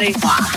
body. Wow.